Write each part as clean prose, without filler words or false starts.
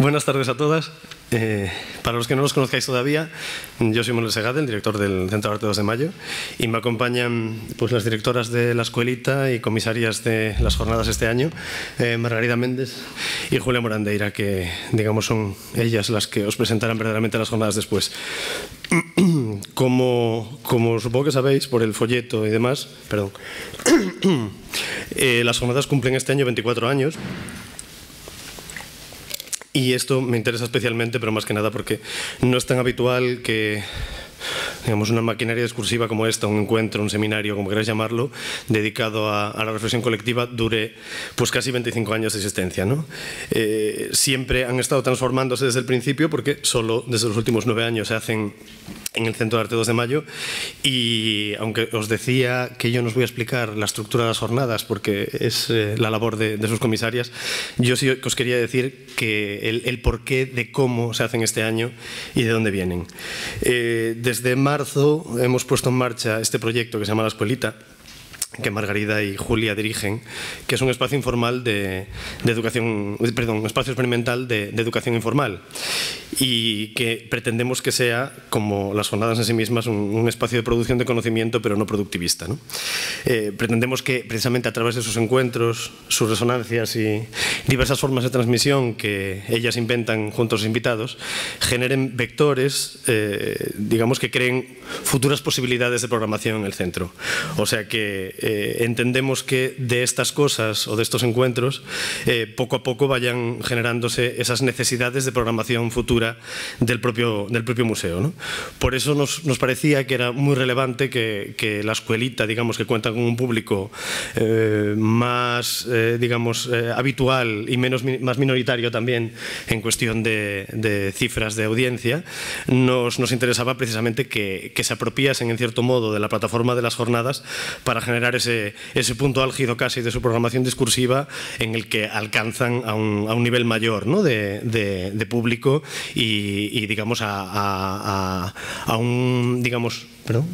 Buenas tardes a todas. Para los que no los conozcáis todavía, yo soy Manuel Segade, el director del Centro de Arte 2 de Mayo, y me acompañan pues, las directoras de la Escuelita y comisarias de las jornadas este año, Margarida Méndez y Julia Morandeira, que digamos son ellas las que os presentarán verdaderamente las jornadas después. Como supongo que sabéis por el folleto y demás, perdón, las jornadas cumplen este año 24 años. Y esto me interesa especialmente, pero más que nada porque no es tan habitual que digamos, una maquinaria discursiva como esta, un encuentro, un seminario, como queráis llamarlo, dedicado a la reflexión colectiva, dure pues casi 25 años de existencia, ¿no? Siempre han estado transformándose desde el principio, porque solo desde los últimos 9 años se hacen en el Centro de Arte 2 de Mayo, y aunque os decía que yo no os voy a explicar la estructura de las jornadas, porque es la labor de sus comisarias, yo sí os quería decir que el porqué de cómo se hacen este año y de dónde vienen. Desde marzo hemos puesto en marcha este proyecto que se llama La Escuelita, que Margarida y Julia dirigen, que es un espacio informal de educación, perdón, un espacio experimental de educación informal, y que pretendemos que sea, como las jornadas en sí mismas, un espacio de producción de conocimiento, pero no productivista, ¿no? Pretendemos que precisamente a través de sus encuentros, sus resonancias y diversas formas de transmisión que ellas inventan junto a sus invitados, generen vectores, digamos, que creen futuras posibilidades de programación en el centro. O sea que entendemos que de estas cosas o de estos encuentros poco a poco vayan generándose esas necesidades de programación futura del propio museo, ¿no? Por eso nos parecía que era muy relevante que la Escuelita, digamos, que cuenta con un público más digamos, habitual y más minoritario también en cuestión de cifras de audiencia, nos interesaba precisamente que se apropiasen en cierto modo de la plataforma de las jornadas para generar ese punto álgido casi de su programación discursiva en el que alcanzan a un nivel mayor, ¿no? de público y digamos a un digamos, ¿perdón?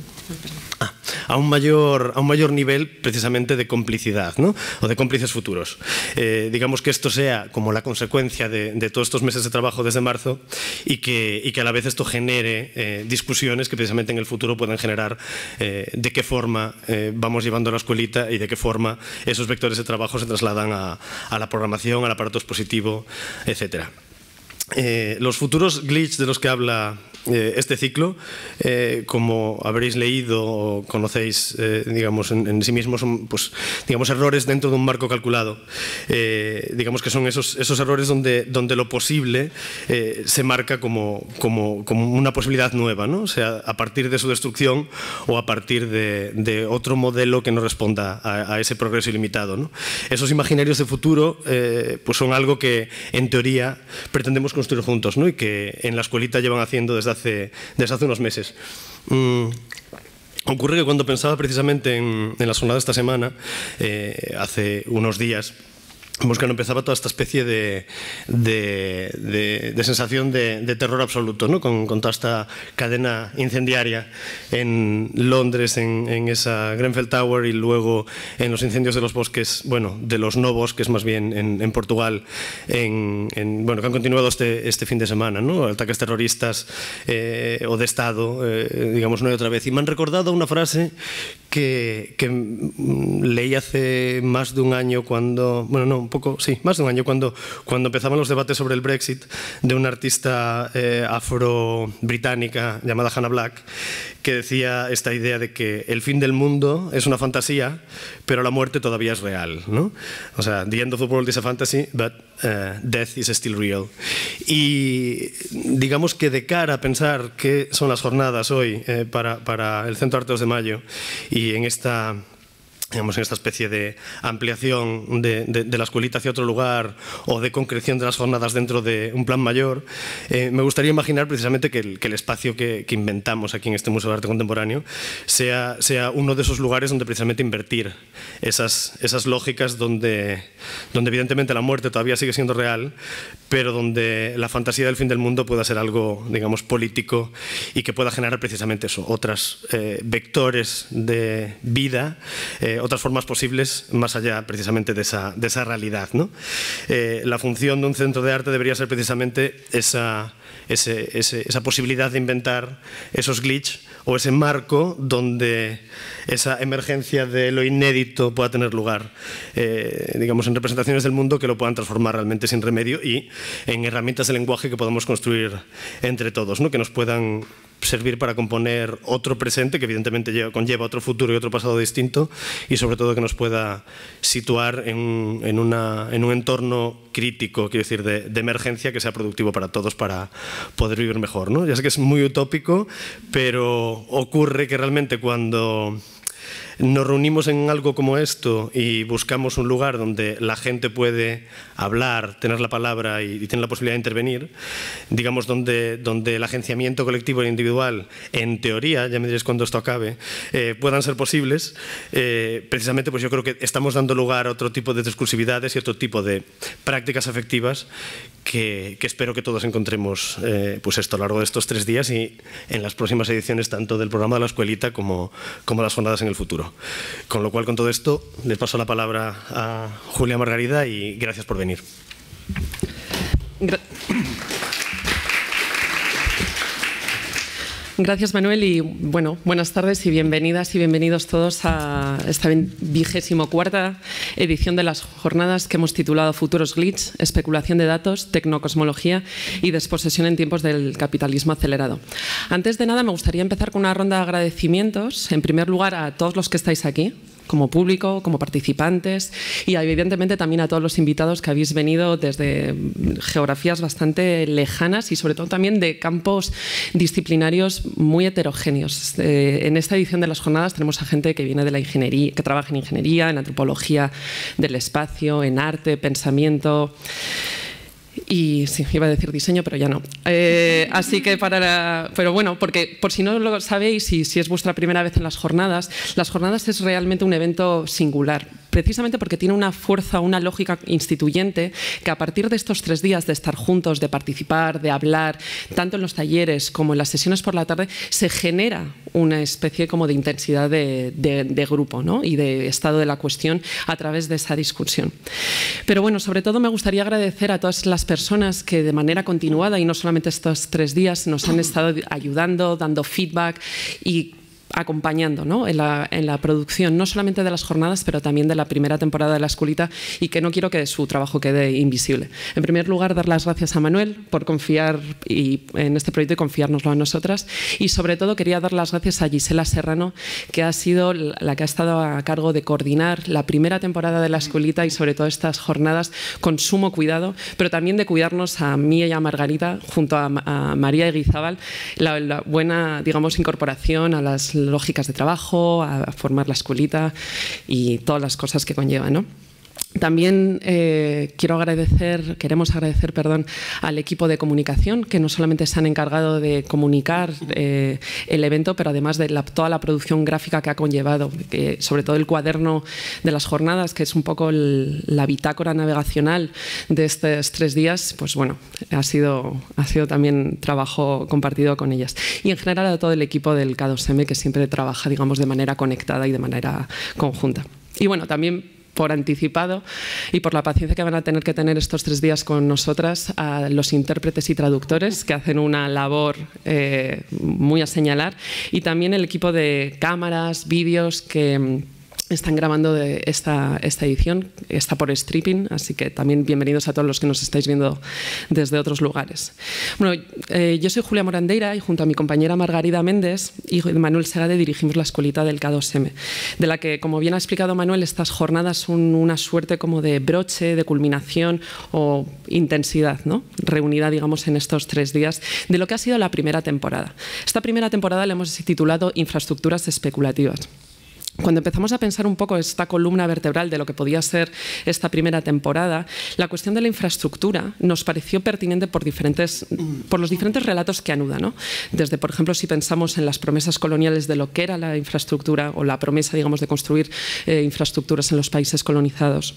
A un mayor nivel precisamente de complicidad, ¿no? O de cómplices futuros. Digamos que esto sea como la consecuencia de todos estos meses de trabajo desde marzo y que a la vez esto genere discusiones que precisamente en el futuro puedan generar de qué forma vamos llevando a la Escuelita y de qué forma esos vectores de trabajo se trasladan a la programación, al aparato expositivo, etc. Los futuros glitches de los que habla este ciclo, como habréis leído o conocéis, digamos, en sí mismo son, pues, digamos, errores dentro de un marco calculado. Digamos que son esos errores donde lo posible se marca como una posibilidad nueva, ¿no? O sea, a partir de su destrucción o a partir de otro modelo que no responda a ese progreso ilimitado, ¿no? Esos imaginarios de futuro pues son algo que, en teoría, pretendemos construir juntos, ¿no? Y que en la Escuelita llevan haciendo desde hace unos meses. Ocurre que cuando pensaba precisamente en la jornada de esta semana, hace unos días, que no empezaba toda esta especie de sensación de terror absoluto, ¿no? Con toda esta cadena incendiaria en Londres, en esa Grenfell Tower, y luego en los incendios de los bosques, bueno, de los no bosques más bien en Portugal, bueno, que han continuado este fin de semana, ¿no? Ataques terroristas o de Estado, digamos, una y otra vez. Y me han recordado una frase que leí hace más de un año cuando, bueno, no, un poco, sí, más de un año, cuando empezaban los debates sobre el Brexit, de una artista afro-británica llamada Hannah Black, que decía esta idea de que el fin del mundo es una fantasía, pero la muerte todavía es real, ¿no? O sea, the end of the world is a fantasy, but death is still real. Y digamos que de cara a pensar qué son las jornadas hoy para el Centro de Arte 2 de Mayo y en esta, digamos, en esta especie de ampliación de la Escuelita hacia otro lugar o de concreción de las jornadas dentro de un plan mayor, me gustaría imaginar precisamente que el espacio que inventamos aquí en este Museo de Arte Contemporáneo sea uno de esos lugares donde precisamente invertir esas lógicas donde evidentemente la muerte todavía sigue siendo real, pero donde la fantasía del fin del mundo pueda ser algo, digamos, político y que pueda generar precisamente eso, otras vectores de vida otras formas posibles más allá precisamente de esa realidad, ¿no? La función de un centro de arte debería ser precisamente esa posibilidad de inventar esos glitch o ese marco donde esa emergencia de lo inédito pueda tener lugar, digamos, en representaciones del mundo que lo puedan transformar realmente sin remedio y en herramientas de lenguaje que podamos construir entre todos, ¿no? Que nos puedan servir para componer otro presente que evidentemente conlleva otro futuro y otro pasado distinto y sobre todo que nos pueda situar en un entorno crítico, quiero decir, de emergencia que sea productivo para todos para poder vivir mejor, ¿no? Ya sé que es muy utópico, pero ocurre que realmente cuando nos reunimos en algo como esto y buscamos un lugar donde la gente puede hablar, tener la palabra y tener la posibilidad de intervenir, digamos donde el agenciamiento colectivo e individual, en teoría, ya me diréis cuando esto acabe, puedan ser posibles, precisamente pues yo creo que estamos dando lugar a otro tipo de discursividades y otro tipo de prácticas afectivas que espero que todos encontremos pues esto a lo largo de estos 3 días y en las próximas ediciones tanto del programa de la Escuelita como las jornadas en el futuro. Con lo cual, con todo esto, les paso la palabra a Julia Margarida y gracias por venir. Gracias, Manuel, y bueno, buenas tardes y bienvenidas y bienvenidos todos a esta 24ª edición de las jornadas que hemos titulado Futuros Glitch, especulación de datos, tecnocosmología y desposesión en tiempos del capitalismo acelerado. Antes de nada, me gustaría empezar con una ronda de agradecimientos, en primer lugar a todos los que estáis aquí, como público, como participantes y evidentemente también a todos los invitados que habéis venido desde geografías bastante lejanas y sobre todo también de campos disciplinarios muy heterogéneos. En esta edición de las jornadas tenemos a gente que viene de la ingeniería, que trabaja en ingeniería, en antropología del espacio, en arte, pensamiento. Y sí, iba a decir diseño, pero ya no. Así que pero bueno, porque por si no lo sabéis y si es vuestra primera vez en las jornadas es realmente un evento singular, precisamente porque tiene una fuerza, una lógica instituyente que a partir de estos 3 días de estar juntos, de participar, de hablar, tanto en los talleres como en las sesiones por la tarde, se genera una especie como de intensidad de grupo, ¿no? Y de estado de la cuestión a través de esa discusión. Pero bueno, sobre todo me gustaría agradecer a todas las personas que de manera continuada y no solamente estos 3 días nos han estado ayudando, dando feedback y acompañando, ¿no? en la producción no solamente de las jornadas pero también de la primera temporada de la Escuelita y que no quiero que su trabajo quede invisible. En primer lugar, dar las gracias a Manuel por confiar en este proyecto y confiárnoslo a nosotras y sobre todo quería dar las gracias a Gisela Serrano, que ha sido la que ha estado a cargo de coordinar la primera temporada de la Escuelita y sobre todo estas jornadas con sumo cuidado, pero también de cuidarnos a mí y a Margarita junto a María Eguizabal, la buena, digamos, incorporación a las lógicas de trabajo, a formar la Escuelita y todas las cosas que conlleva, ¿no? También queremos agradecer, al equipo de comunicación, que no solamente se han encargado de comunicar el evento, pero además de toda la producción gráfica que ha conllevado, sobre todo el cuaderno de las jornadas, que es un poco la bitácora navegacional de estos 3 días, pues bueno, ha sido también trabajo compartido con ellas. Y en general a todo el equipo del K2M, que siempre trabaja, digamos, de manera conectada y de manera conjunta. Y bueno, también por anticipado y por la paciencia que van a tener que tener estos 3 días con nosotras a los intérpretes y traductores, que hacen una labor muy a señalar, y también el equipo de cámaras, vídeos que están grabando de esta edición, está por streaming, así que también bienvenidos a todos los que nos estáis viendo desde otros lugares. Bueno, yo soy Julia Morandeira y junto a mi compañera Margarida Méndez y Manuel Segade dirigimos la Escuelita del K2M, de la que, como bien ha explicado Manuel, estas jornadas son una suerte como de broche, de culminación o intensidad, ¿no? Reunida, digamos, en estos 3 días de lo que ha sido la primera temporada. Esta primera temporada la hemos titulado Infraestructuras Especulativas. Cuando empezamos a pensar un poco esta columna vertebral de lo que podía ser esta primera temporada, la cuestión de la infraestructura nos pareció pertinente por los diferentes relatos que anuda, ¿no? Desde, por ejemplo, si pensamos en las promesas coloniales de lo que era la infraestructura o la promesa, digamos, de construir infraestructuras en los países colonizados.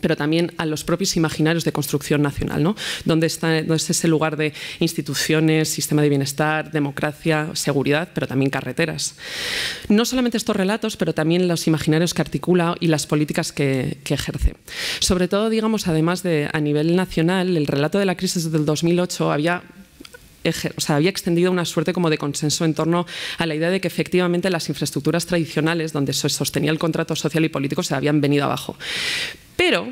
pero también a los propios imaginarios de construcción nacional, ¿no? Donde es ese lugar de instituciones, sistema de bienestar, democracia, seguridad, pero también carreteras. No solamente estos relatos, pero también los imaginarios que articula y las políticas que ejerce. Sobre todo, digamos, además de a nivel nacional, el relato de la crisis del 2008 había extendido una suerte como de consenso en torno a la idea de que efectivamente las infraestructuras tradicionales donde se sostenía el contrato social y político se habían venido abajo. Pero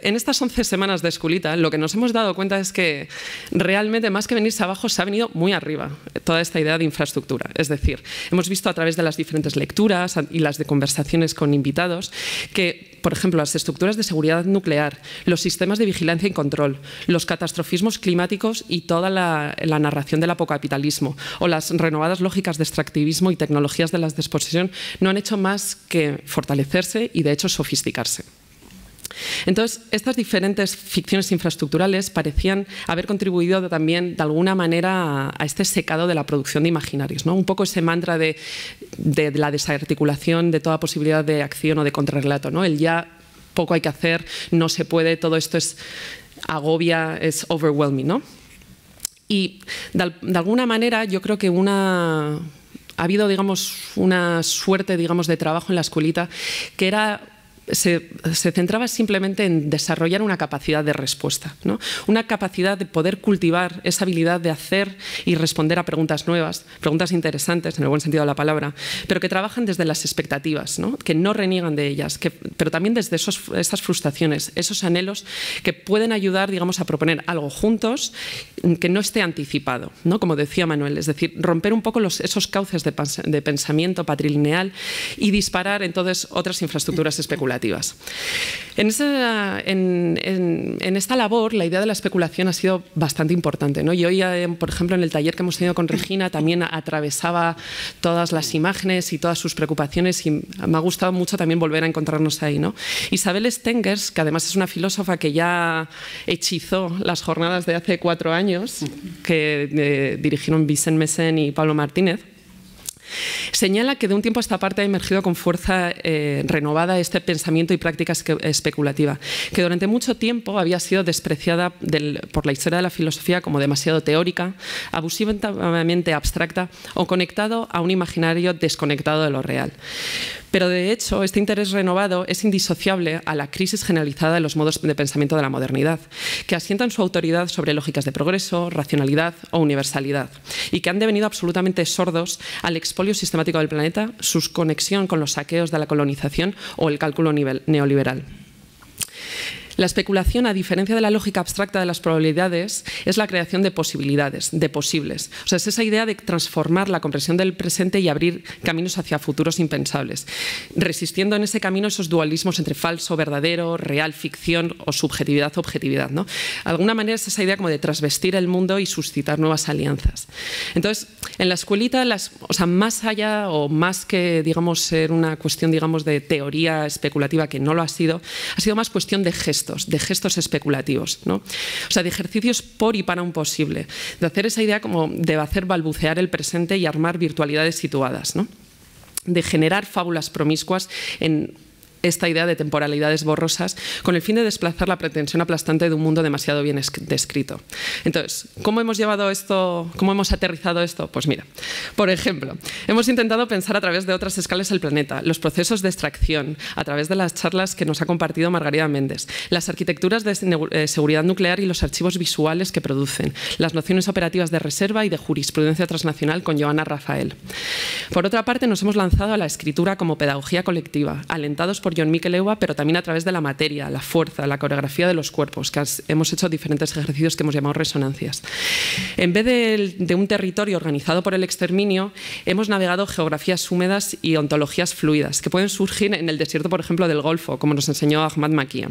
en estas 11 semanas de Escuelita lo que nos hemos dado cuenta es que realmente más que venirse abajo se ha venido muy arriba toda esta idea de infraestructura. Es decir, hemos visto a través de las diferentes lecturas y las de conversaciones con invitados que, por ejemplo, las estructuras de seguridad nuclear, los sistemas de vigilancia y control, los catastrofismos climáticos y toda la narración del apocapitalismo o las renovadas lógicas de extractivismo y tecnologías de la desposesión no han hecho más que fortalecerse y de hecho sofisticarse. Entonces, estas diferentes ficciones infraestructurales parecían haber contribuido también de alguna manera a este secado de la producción de imaginarios, ¿no? Un poco ese mantra de la desarticulación de toda posibilidad de acción o de contrarrelato, ¿no? El ya poco hay que hacer, no se puede, todo esto es agobia, es overwhelming, ¿no? Y de alguna manera yo creo que ha habido, digamos, una suerte, digamos, de trabajo en la Escuelita que era... Se centraba simplemente en desarrollar una capacidad de respuesta, ¿no? Una capacidad de poder cultivar esa habilidad de hacer y responder a preguntas nuevas, preguntas interesantes en el buen sentido de la palabra, pero que trabajan desde las expectativas, ¿no? Que no reniegan de ellas, pero también desde esas frustraciones, esos anhelos que pueden ayudar, digamos, a proponer algo juntos que no esté anticipado, ¿no? Como decía Manuel, es decir, romper un poco esos cauces de pensamiento patrilineal y disparar entonces otras infraestructuras especulativas. En esta labor, la idea de la especulación ha sido bastante importante, ¿no? Y hoy, por ejemplo, en el taller que hemos tenido con Regina, también atravesaba todas las imágenes y todas sus preocupaciones, y me ha gustado mucho también volver a encontrarnos ahí, ¿no? Isabel Stengers, que además es una filósofa que ya hechizó las jornadas de hace 4 años, que dirigieron Vicente Mesén y Pablo Martínez, señala que de un tiempo a esta parte ha emergido con fuerza renovada este pensamiento y práctica especulativa, que durante mucho tiempo había sido despreciada por la historia de la filosofía como demasiado teórica, abusivamente abstracta o conectado a un imaginario desconectado de lo real. Pero de hecho, este interés renovado es indisociable a la crisis generalizada de los modos de pensamiento de la modernidad, que asientan su autoridad sobre lógicas de progreso, racionalidad o universalidad, y que han devenido absolutamente sordos al expolio sistemático del planeta, su conexión con los saqueos de la colonización o el cálculo neoliberal. La especulación, a diferencia de la lógica abstracta de las probabilidades, es la creación de posibilidades, de posibles. O sea, es esa idea de transformar la comprensión del presente y abrir caminos hacia futuros impensables, resistiendo en ese camino esos dualismos entre falso, verdadero, real, ficción o subjetividad, objetividad, ¿no? De alguna manera es esa idea como de trasvestir el mundo y suscitar nuevas alianzas. Entonces, en la Escuelita, más allá o más que, digamos, ser una cuestión, digamos, de teoría especulativa, que no lo ha sido más cuestión de gestos. De gestos especulativos, ¿no? O sea, de ejercicios por y para un posible, de hacer esa idea como de hacer balbucear el presente y armar virtualidades situadas, ¿no? De generar fábulas promiscuas en esta idea de temporalidades borrosas con el fin de desplazar la pretensión aplastante de un mundo demasiado bien descrito. Entonces, ¿cómo hemos llevado esto? ¿Cómo hemos aterrizado esto? Pues mira, por ejemplo, hemos intentado pensar a través de otras escalas el planeta, los procesos de extracción, a través de las charlas que nos ha compartido Margarida Méndez, las arquitecturas de seguridad nuclear y los archivos visuales que producen, las nociones operativas de reserva y de jurisprudencia transnacional con Joana Rafael. Por otra parte, nos hemos lanzado a la escritura como pedagogía colectiva, alentados por Jon Mikel Euba, pero también a través de la materia, la fuerza, la coreografía de los cuerpos, que hemos hecho diferentes ejercicios que hemos llamado resonancias. En vez de un territorio organizado por el exterminio, hemos navegado geografías húmedas y ontologías fluidas, que pueden surgir en el desierto, por ejemplo, del Golfo, como nos enseñó Ahmad Maqia.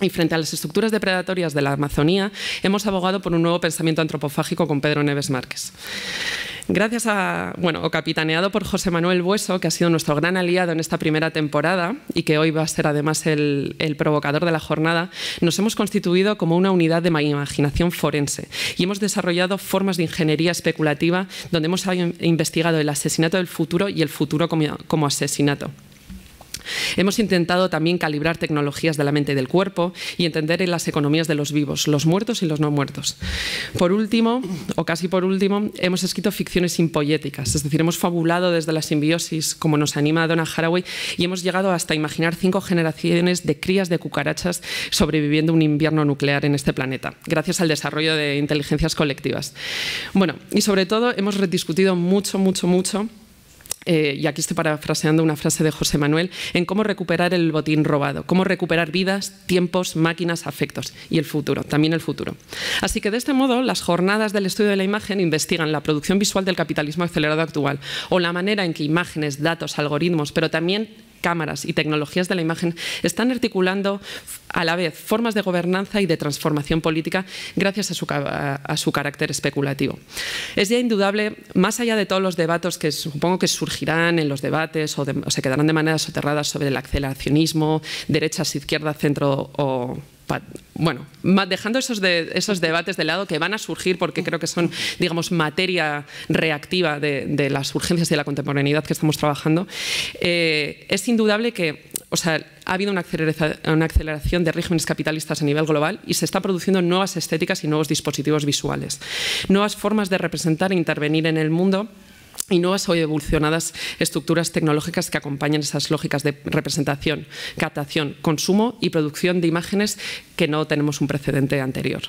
Y frente a las estructuras depredatorias de la Amazonía, hemos abogado por un nuevo pensamiento antropofágico con Pedro Neves Márquez. Gracias o capitaneado por José Manuel Bueso, que ha sido nuestro gran aliado en esta primera temporada y que hoy va a ser además el provocador de la jornada, nos hemos constituido como una unidad de imaginación forense y hemos desarrollado formas de ingeniería especulativa donde hemos investigado el asesinato del futuro y el futuro como asesinato. Hemos intentado también calibrar tecnologías de la mente y del cuerpo y entender las economías de los vivos, los muertos y los no muertos. Por último, o casi por último, hemos escrito ficciones simpoyéticas, es decir, hemos fabulado desde la simbiosis, como nos anima Donna Haraway, y hemos llegado hasta imaginar 5 generaciones de crías de cucarachas sobreviviendo un invierno nuclear en este planeta, gracias al desarrollo de inteligencias colectivas. Bueno, y sobre todo hemos rediscutido mucho, y aquí estoy parafraseando una frase de José Manuel, en cómo recuperar el botín robado, cómo recuperar vidas, tiempos, máquinas, afectos y el futuro, también el futuro. Así que de este modo las jornadas del estudio de la imagen investigan la producción visual del capitalismo acelerado actual o la manera en que imágenes, datos, algoritmos, pero también cámaras y tecnologías de la imagen están articulando a la vez formas de gobernanza y de transformación política gracias a su carácter especulativo. Es ya indudable, más allá de todos los debates que supongo que surgirán en los debates o se quedarán de manera soterrada sobre el aceleracionismo, derechas, izquierdas, centro o... Bueno, dejando esos debates de lado que van a surgir porque creo que son, digamos, materia reactiva de las urgencias y de la contemporaneidad que estamos trabajando, es indudable que, o sea, ha habido una aceleración de regímenes capitalistas a nivel global y se está produciendo nuevas estéticas y nuevos dispositivos visuales, nuevas formas de representar e intervenir en el mundo y nuevas o evolucionadas estructuras tecnológicas que acompañan esas lógicas de representación, captación, consumo y producción de imágenes que no tenemos un precedente anterior.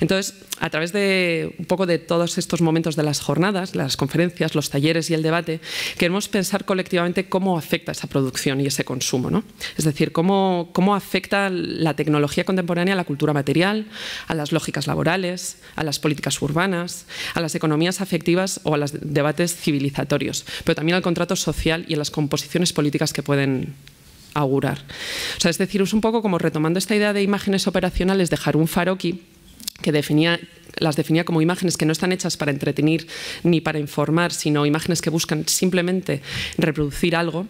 Entonces, a través de un poco de todos estos momentos de las jornadas, las conferencias, los talleres y el debate, queremos pensar colectivamente cómo afecta esa producción y ese consumo, ¿no? Es decir, cómo afecta la tecnología contemporánea a la cultura material, a las lógicas laborales, a las políticas urbanas, a las economías afectivas o a los debates civilizatorios, pero también al contrato social y a las composiciones políticas que pueden augurar. O sea, es decir, es un poco como retomando esta idea de imágenes operacionales de Harun Faroqui, que las definía como imágenes que no están hechas para entretener ni para informar, sino imágenes que buscan simplemente reproducir algo,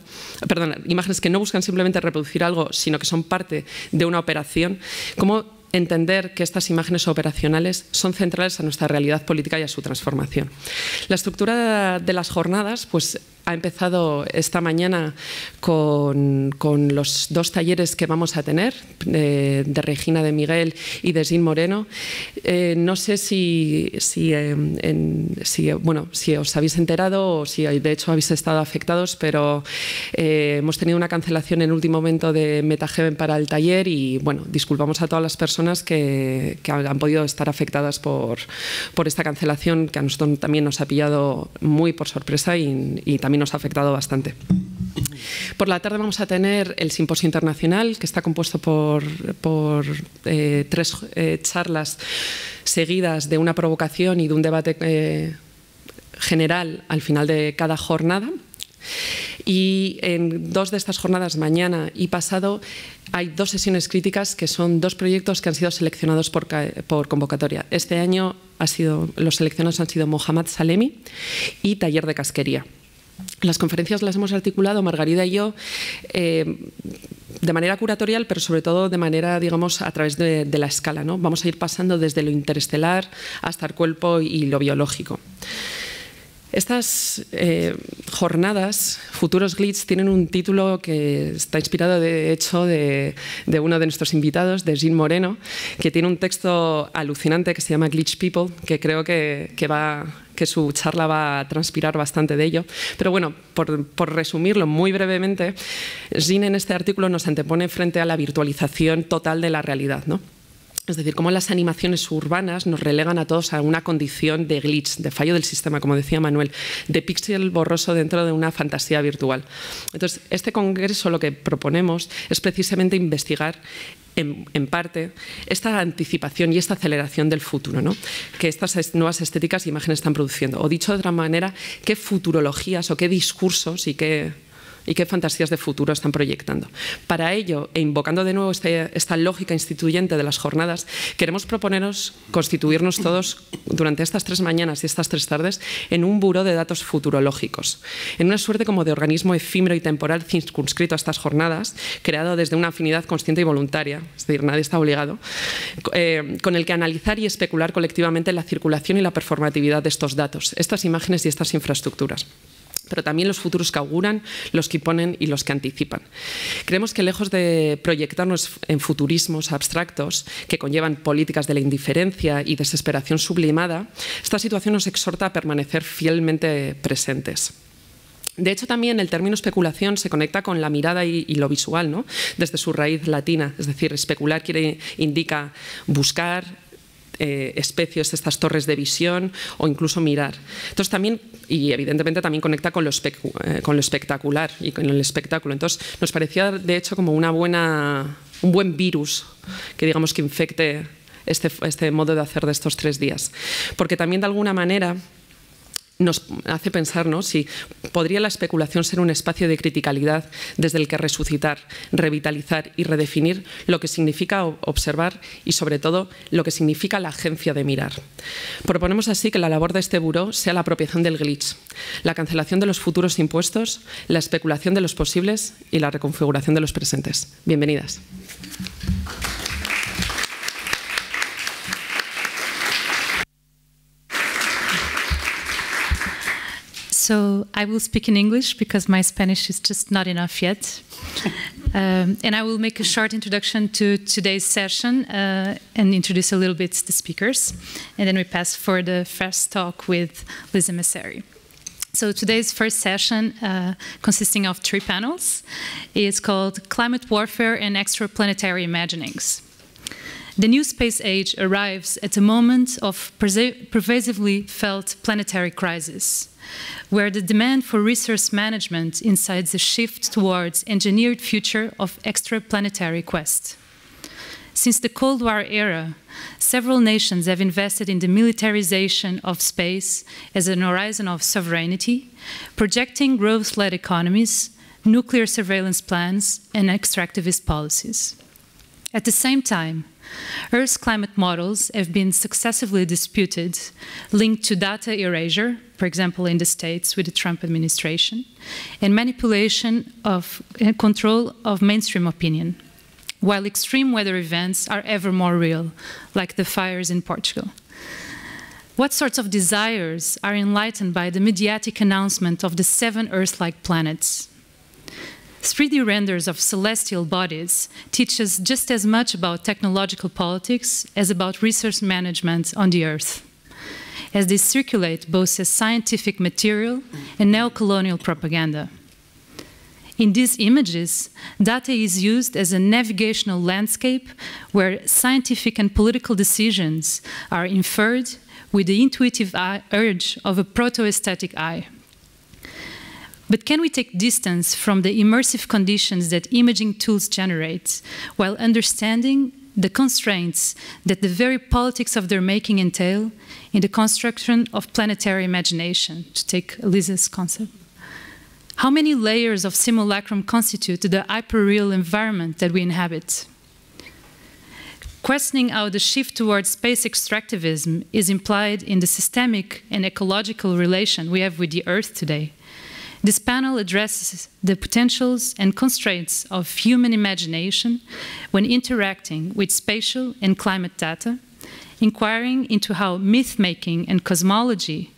perdón, imágenes que no buscan simplemente reproducir algo, sino que son parte de una operación, como entender que estas imágenes operacionales son centrales a nuestra realidad política y a su transformación. La estructura de las jornadas, pues, ha empezado esta mañana con los dos talleres que vamos a tener, de Regina de Miguel y de Jean Moreno. No sé si os habéis enterado o si de hecho habéis estado afectados, pero hemos tenido una cancelación en último momento de Meta Heaven para el taller y, bueno, disculpamos a todas las personas que han podido estar afectadas por esta cancelación, que a nosotros también nos ha pillado muy por sorpresa y también nos ha afectado bastante. Por la tarde vamos a tener el simposio internacional, que está compuesto por 3 charlas seguidas de una provocación y de un debate general al final de cada jornada. Y en 2 de estas jornadas, mañana y pasado, hay 2 sesiones críticas que son 2 proyectos que han sido seleccionados por convocatoria. Este año los seleccionados han sido Mohamed Salemi y Taller de Casquería. Las conferencias las hemos articulado Margarida y yo de manera curatorial, pero sobre todo de manera, digamos, a través de la escala, ¿no? Vamos a ir pasando desde lo interestelar hasta el cuerpo y lo biológico. Estas jornadas, Futuros Glitch, tienen un título que está inspirado, de hecho, de uno de nuestros invitados, de Jean Moreno, que tiene un texto alucinante que se llama Glitch People, que creo que su charla va a transpirar bastante de ello. Pero bueno, por resumirlo muy brevemente, Jean en este artículo nos antepone frente a la virtualización total de la realidad, ¿no? Es decir, cómo las animaciones urbanas nos relegan a todos a una condición de glitch, de fallo del sistema, como decía Manuel, de píxel borroso dentro de una fantasía virtual. Entonces, este congreso lo que proponemos es precisamente investigar en parte esta anticipación y esta aceleración del futuro, ¿no? Que estas nuevas estéticas e imágenes están produciendo. O dicho de otra manera, qué futurologías o qué discursos y qué fantasías de futuro están proyectando. Para ello, e invocando de nuevo esta lógica instituyente de las jornadas, queremos proponeros constituirnos todos durante estas 3 mañanas y estas 3 tardes en un buró de datos futurológicos, en una suerte como de organismo efímero y temporal circunscrito a estas jornadas, creado desde una afinidad consciente y voluntaria, es decir, nadie está obligado, con el que analizar y especular colectivamente la circulación y la performatividad de estos datos, estas imágenes y estas infraestructuras. pero también los futuros que auguran, los que imponen y los que anticipan. Creemos que lejos de proyectarnos en futurismos abstractos que conllevan políticas de la indiferencia y desesperación sublimada, esta situación nos exhorta a permanecer fielmente presentes. De hecho, también el término especulación se conecta con la mirada y lo visual, ¿no? Desde su raíz latina, es decir, especular indica buscar, especies, estas torres de visión o incluso mirar. Entonces también, y evidentemente también conecta con lo espectacular y con el espectáculo. Entonces nos parecía de hecho como un buen virus que digamos que infecte este modo de hacer de estos 3 días. Porque también de alguna manera nos hace pensar, ¿no?, si podría la especulación ser un espacio de criticalidad desde el que resucitar, revitalizar y redefinir lo que significa observar y, sobre todo, lo que significa la agencia de mirar. Proponemos así que la labor de este buró sea la apropiación del glitch, la cancelación de los futuros impuestos, la especulación de los posibles y la reconfiguración de los presentes. Bienvenidas. So I will speak in English because my Spanish is just not enough yet. And I will make a short introduction to today's session and introduce a little bit the speakers. And then we pass for the first talk with Lisa Messeri. So today's first session, consisting of 3 panels, is called Climate Warfare and Extraplanetary Imaginings. The new space age arrives at a moment of pervasively felt planetary crisis, where the demand for resource management incites a shift towards engineered future of extraplanetary quest. Since the Cold War era, several nations have invested in the militarization of space as an horizon of sovereignty, projecting growth-led economies, nuclear surveillance plans, and extractivist policies. At the same time, Earth's climate models have been successively disputed, linked to data erasure, for example in the States with the Trump administration, and manipulation of control of mainstream opinion, while extreme weather events are ever more real, like the fires in Portugal. What sorts of desires are enlightened by the mediatic announcement of the 7 Earth-like planets? 3D renders of celestial bodies teach us just as much about technological politics as about resource management on the Earth, as they circulate both as scientific material and neo-colonial propaganda. In these images, data is used as a navigational landscape where scientific and political decisions are inferred with the intuitive urge of a proto-aesthetic eye. But can we take distance from the immersive conditions that imaging tools generate, while understanding the constraints that the very politics of their making entail in the construction of planetary imagination, to take Elisa's concept? How many layers of simulacrum constitute the hyperreal environment that we inhabit? Questioning how the shift towards space extractivism is implied in the systemic and ecological relation we have with the Earth today, this panel addresses the potentials and constraints of human imagination when interacting with spatial and climate data, inquiring into how myth-making and cosmology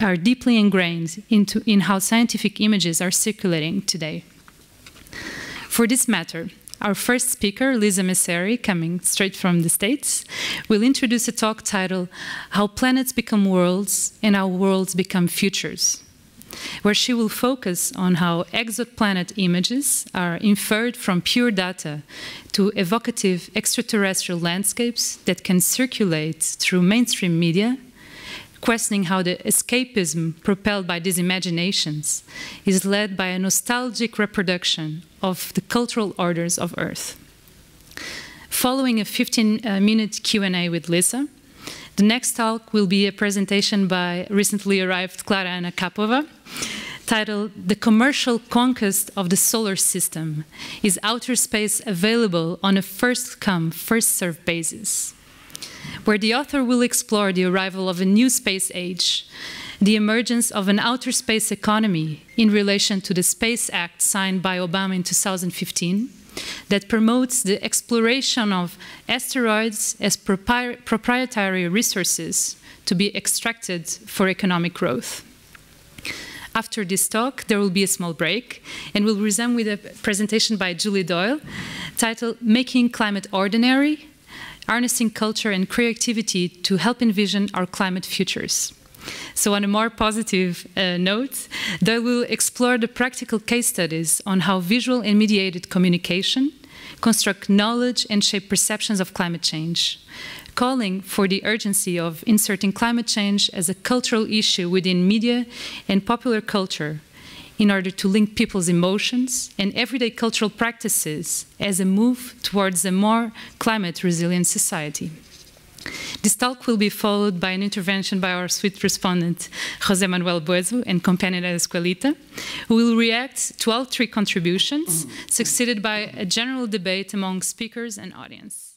are deeply ingrained in how scientific images are circulating today. For this matter, our first speaker, Lisa Messeri, coming straight from the States, will introduce a talk titled How Planets Become Worlds and How Worlds Become Futures, where she will focus on how exoplanet images are inferred from pure data to evocative extraterrestrial landscapes that can circulate through mainstream media, questioning how the escapism propelled by these imaginations is led by a nostalgic reproduction of the cultural orders of Earth. Following a 15-minute Q&A with Lisa, the next talk will be a presentation by recently arrived Clara Anna Kapova, titled The Commercial Conquest of the Solar System. Is Outer Space Available on a First-Come, First-Served Basis? Where the author will explore the arrival of a new space age, the emergence of an outer space economy in relation to the Space Act signed by Obama in 2015, that promotes the exploration of asteroids as proprietary resources to be extracted for economic growth. After this talk, there will be a small break, and we'll resume with a presentation by Julie Doyle, titled Making Climate Ordinary, Harnessing Culture and Creativity to Help Envision Our Climate Futures. So on a more positive note, Doyle will explore the practical case studies on how visual and mediated communication construct knowledge and shape perceptions of climate change, calling for the urgency of inserting climate change as a cultural issue within media and popular culture in order to link people's emotions and everyday cultural practices as a move towards a more climate-resilient society. This talk will be followed by an intervention by our sweet respondent, José Manuel Bueso and companion at Escuelita, who will react to all three contributions, succeeded by a general debate among speakers and audience.